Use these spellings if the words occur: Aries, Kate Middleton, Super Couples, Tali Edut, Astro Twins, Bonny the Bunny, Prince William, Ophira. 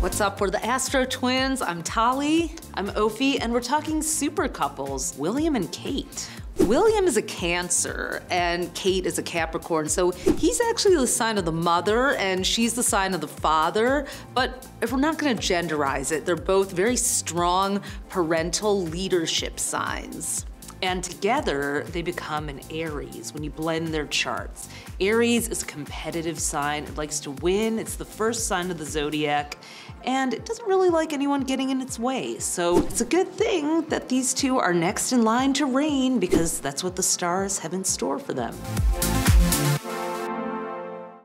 What's up? We're the Astro Twins. I'm Tali. I'm Ophi, and we're talking super couples, William and Kate. William is a Cancer, and Kate is a Capricorn, so he's actually the sign of the mother, and she's the sign of the father. But if we're not gonna genderize it, they're both very strong parental leadership signs. And together, they become an Aries when you blend their charts. Aries is a competitive sign. It likes to win. It's the first sign of the zodiac, and it doesn't really like anyone getting in its way. So it's a good thing that these two are next in line to reign, because that's what the stars have in store for them.